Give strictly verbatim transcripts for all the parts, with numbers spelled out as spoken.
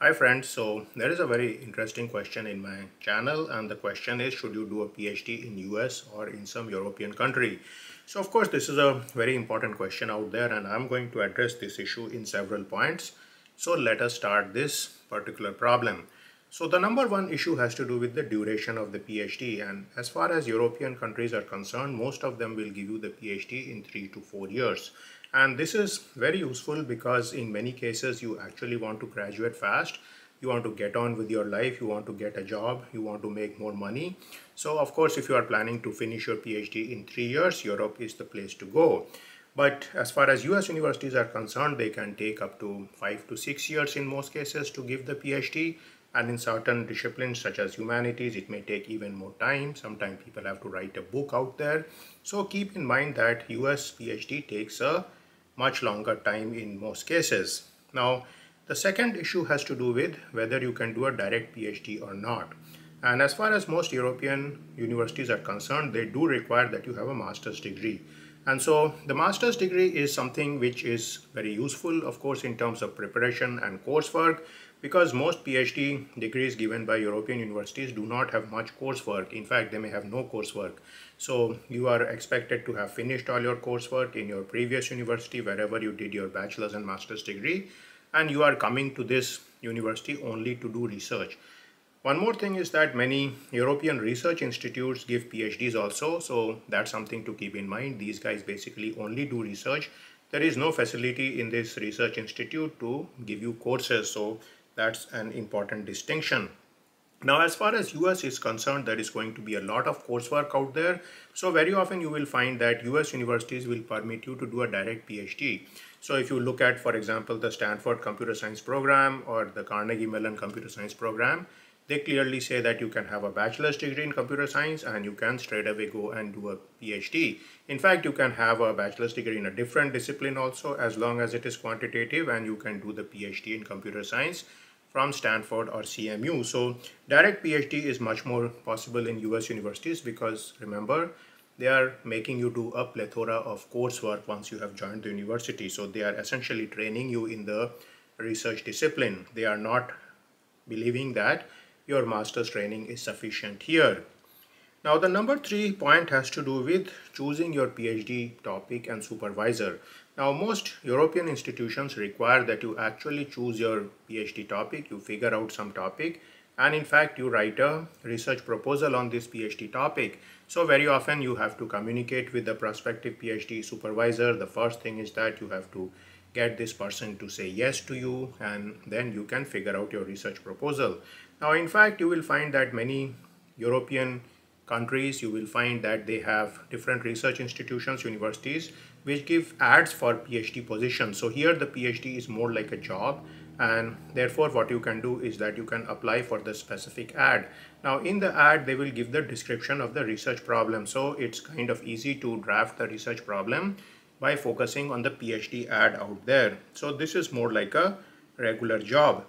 Hi friends, so there is a very interesting question in my channel, and the question is, should you do a PhD in U S or in some European country? So of course this is a very important question out there, and I'm going to address this issue in several points. So let us start this particular problem. So the number one issue has to do with the duration of the PhD, and as far as European countries are concerned, most of them will give you the PhD in three to four years. And this is very useful because in many cases you actually want to graduate fast, you want to get on with your life, you want to get a job, you want to make more money. So of course if you are planning to finish your PhD in three years, Europe is the place to go. But as far as U S universities are concerned, they can take up to five to six years in most cases to give the PhD. And in certain disciplines such as humanities, it may take even more time. Sometimes people have to write a book out there. So keep in mind that U S PhD takes a much longer time in most cases. Now, the second issue has to do with whether you can do a direct PhD or not. And as far as most European universities are concerned, they do require that you have a master's degree. And so the master's degree is something which is very useful, of course, in terms of preparation and coursework, because most PhD degrees given by European universities do not have much coursework. In fact, they may have no coursework. So you are expected to have finished all your coursework in your previous university, wherever you did your bachelor's and master's degree, and you are coming to this university only to do research. One more thing is that many European research institutes give PhDs also, so that's something to keep in mind. These guys basically only do research. There is no facility in this research institute to give you courses, so that's an important distinction. Now, as far as U S is concerned, there is going to be a lot of coursework out there. So very often you will find that U S universities will permit you to do a direct PhD. So if you look at, for example, the Stanford Computer Science program or the Carnegie Mellon Computer Science program, they clearly say that you can have a bachelor's degree in computer science and you can straight away go and do a PhD. In fact, you can have a bachelor's degree in a different discipline also, as long as it is quantitative, and you can do the PhD in computer science from Stanford or C M U. So direct PhD is much more possible in U S universities because, remember, they are making you do a plethora of coursework once you have joined the university. So they are essentially training you in the research discipline. They are not believing that your master's training is sufficient here. Now, the number three point has to do with choosing your PhD topic and supervisor. Now, most European institutions require that you actually choose your PhD topic, you figure out some topic, and in fact you write a research proposal on this PhD topic. So very often you have to communicate with the prospective PhD supervisor. The first thing is that you have to get this person to say yes to you, and then you can figure out your research proposal. Now, in fact, you will find that many European countries, you will find that they have different research institutions, universities, which give ads for PhD positions. So here the PhD is more like a job, and therefore what you can do is that you can apply for the specific ad. Now, in the ad they will give the description of the research problem, so it's kind of easy to draft the research problem by focusing on the PhD ad out there. So this is more like a regular job.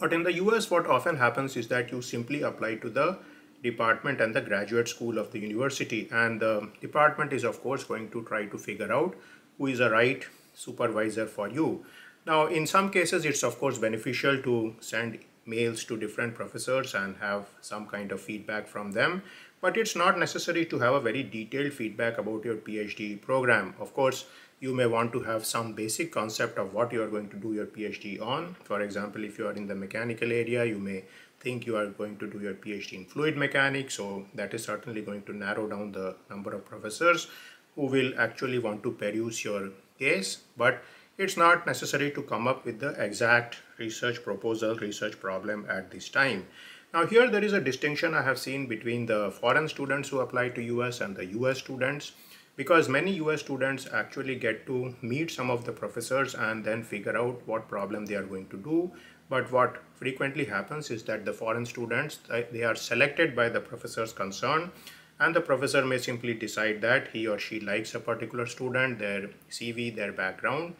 But in the U S, what often happens is that you simply apply to the department and the graduate school of the university, and the department is of course going to try to figure out who is the right supervisor for you. Now, in some cases it's of course beneficial to send mails to different professors and have some kind of feedback from them, but it's not necessary to have a very detailed feedback about your PhD program. Of course, you may want to have some basic concept of what you are going to do your PhD on. For example, if you are in the mechanical area, you may think you are going to do your PhD in fluid mechanics, so that is certainly going to narrow down the number of professors who will actually want to peruse your case. But it's not necessary to come up with the exact research proposal, research problem at this time. Now, here there is a distinction I have seen between the foreign students who apply to U S and the U S students, because many U S students actually get to meet some of the professors and then figure out what problem they are going to do. But what frequently happens is that the foreign students, they are selected by the professors concerned, and the professor may simply decide that he or she likes a particular student, their C V, their background,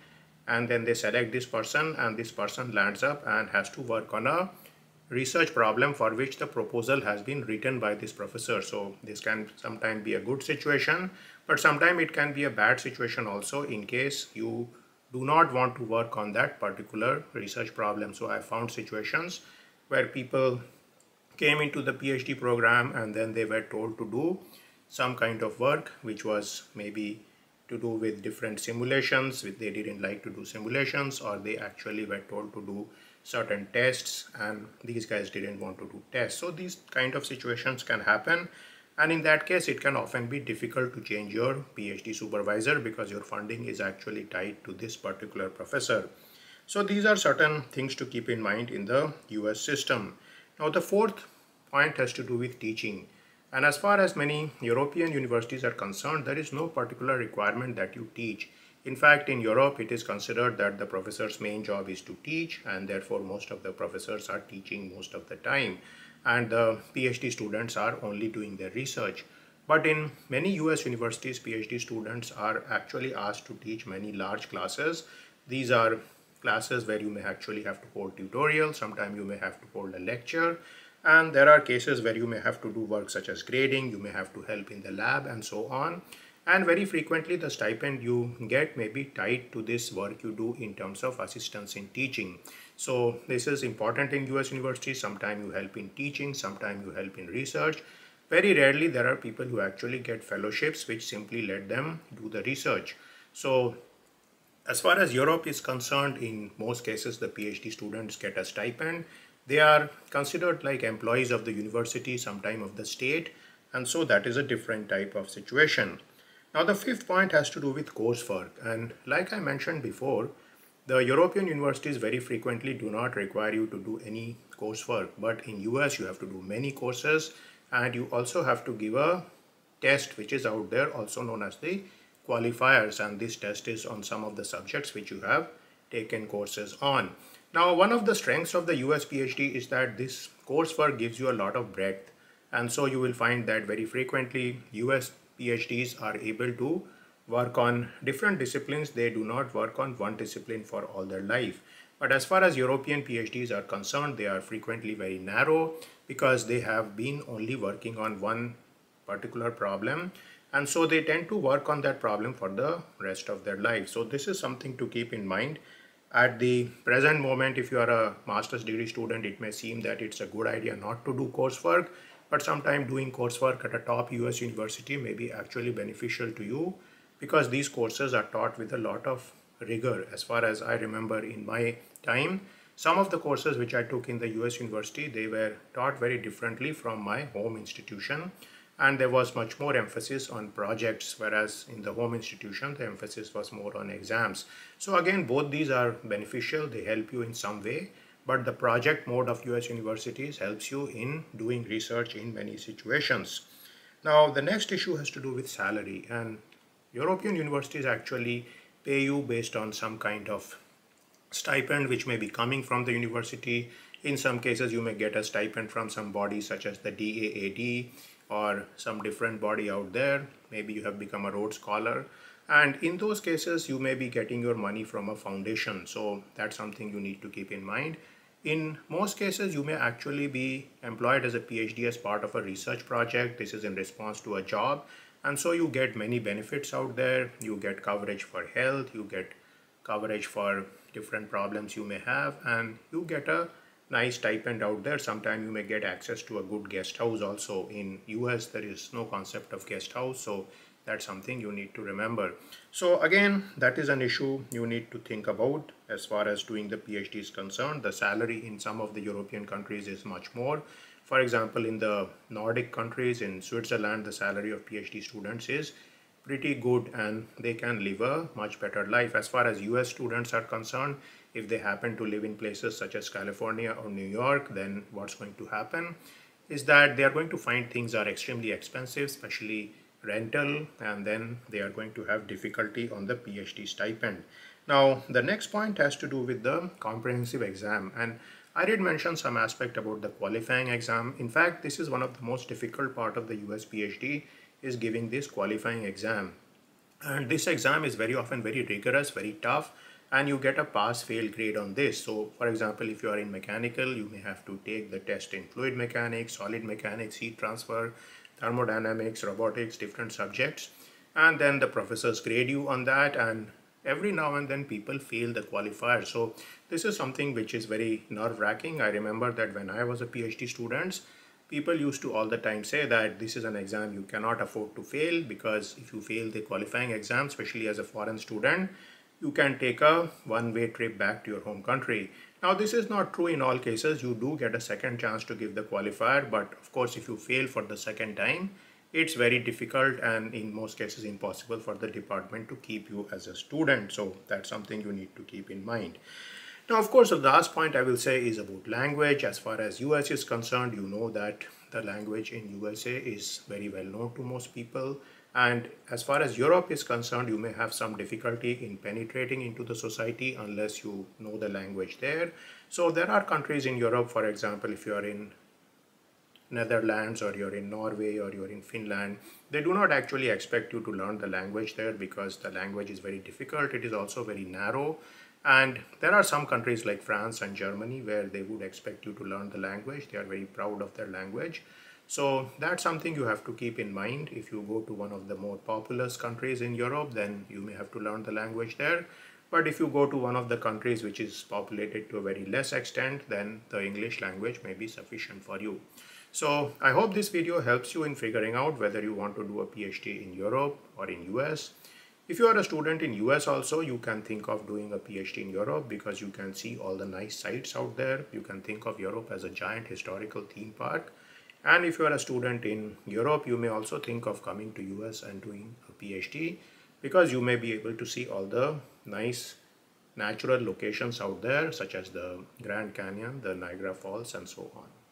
and then they select this person, and this person lands up and has to work on a research problem for which the proposal has been written by this professor. So this can sometimes be a good situation, but sometimes it can be a bad situation also, in case you do not want to work on that particular research problem. So I found situations where people came into the PhD program and then they were told to do some kind of work which was maybe to do with different simulations, which they didn't like to do simulations, or they actually were told to do certain tests and these guys didn't want to do tests. So these kind of situations can happen, and in that case it can often be difficult to change your PhD supervisor because your funding is actually tied to this particular professor. So these are certain things to keep in mind in the U S system. Now the fourth point has to do with teaching. And as far as many European universities are concerned, there is no particular requirement that you teach. In fact, in Europe, it is considered that the professor's main job is to teach, and therefore most of the professors are teaching most of the time, and the PhD students are only doing their research. But in many U S universities, PhD students are actually asked to teach many large classes. These are classes where you may actually have to hold tutorials, sometimes you may have to hold a lecture. And there are cases where you may have to do work such as grading, you may have to help in the lab and so on. And very frequently the stipend you get may be tied to this work you do in terms of assistance in teaching. So this is important in U S universities. Sometimes you help in teaching, sometimes you help in research. Very rarely there are people who actually get fellowships which simply let them do the research. So as far as Europe is concerned, in most cases the PhD students get a stipend. They are considered like employees of the university, sometime of the state, and so that is a different type of situation. Now the fifth point has to do with coursework, and like I mentioned before, the European universities very frequently do not require you to do any coursework, but in U S you have to do many courses, and you also have to give a test which is out there also known as the qualifiers, and this test is on some of the subjects which you have taken courses on. Now, one of the strengths of the U S PhD is that this coursework gives you a lot of breadth, and so you will find that very frequently U S PhDs are able to work on different disciplines. They do not work on one discipline for all their life. But as far as European PhDs are concerned, they are frequently very narrow because they have been only working on one particular problem, and so they tend to work on that problem for the rest of their life. So this is something to keep in mind. At the present moment, if you are a master's degree student, it may seem that it's a good idea not to do coursework, but sometimes doing coursework at a top U S university may be actually beneficial to you because these courses are taught with a lot of rigor. As far as I remember in my time, some of the courses which I took in the U S university, they were taught very differently from my home institution, and there was much more emphasis on projects, whereas in the home institution the emphasis was more on exams. So again, both these are beneficial, they help you in some way, but the project mode of U S universities helps you in doing research in many situations. Now the next issue has to do with salary, and European universities actually pay you based on some kind of stipend which may be coming from the university. In some cases you may get a stipend from some body such as the D A A D or some different body out there. Maybe you have become a Rhodes Scholar, and in those cases you may be getting your money from a foundation, so that's something you need to keep in mind. In most cases you may actually be employed as a PhD as part of a research project. This is in response to a job, and so you get many benefits out there. You get coverage for health, you get coverage for different problems you may have, and you get a nice stipend out there. Sometimes you may get access to a good guest house also. In U S there is no concept of guest house, so that's something you need to remember. So again, that is an issue you need to think about as far as doing the PhD is concerned. The salary in some of the European countries is much more. For example, in the Nordic countries, in Switzerland, the salary of PhD students is pretty good, and they can live a much better life. As far as U S students are concerned, if they happen to live in places such as California or New York, then what's going to happen is that they are going to find things are extremely expensive, especially rental, and then they are going to have difficulty on the PhD stipend. Now the next point has to do with the comprehensive exam, and I did mention some aspect about the qualifying exam. In fact, this is one of the most difficult part of the U S PhD, is giving this qualifying exam, and this exam is very often very rigorous, very tough, and you get a pass-fail grade on this. So for example, if you are in mechanical, you may have to take the test in fluid mechanics, solid mechanics, heat transfer, thermodynamics, robotics, different subjects, and then the professors grade you on that, and every now and then people fail the qualifier. So this is something which is very nerve-wracking. I remember that when I was a PhD student, people used to all the time say that this is an exam you cannot afford to fail, because if you fail the qualifying exam, especially as a foreign student, you can take a one-way trip back to your home country. Now this is not true in all cases. You do get a second chance to give the qualifier, but of course if you fail for the second time, it's very difficult and in most cases impossible for the department to keep you as a student. So that's something you need to keep in mind. Now of course the last point I will say is about language. As far as U S is concerned, you know that the language in U S A is very well known to most people. And as far as Europe is concerned, you may have some difficulty in penetrating into the society unless you know the language there. So there are countries in Europe, for example, if you are in Netherlands or you're in Norway or you're in Finland, they do not actually expect you to learn the language there because the language is very difficult. It is also very narrow. And there are some countries like France and Germany where they would expect you to learn the language. They are very proud of their language. So that's something you have to keep in mind. If you go to one of the more populous countries in Europe, then you may have to learn the language there. But if you go to one of the countries which is populated to a very less extent, then the English language may be sufficient for you. So I hope this video helps you in figuring out whether you want to do a PhD in Europe or in U S. If you are a student in U S also, you can think of doing a PhD in Europe because you can see all the nice sights out there. You can think of Europe as a giant historical theme park. And if you are a student in Europe, you may also think of coming to U S and doing a PhD because you may be able to see all the nice natural locations out there, such as the Grand Canyon, the Niagara Falls, and so on.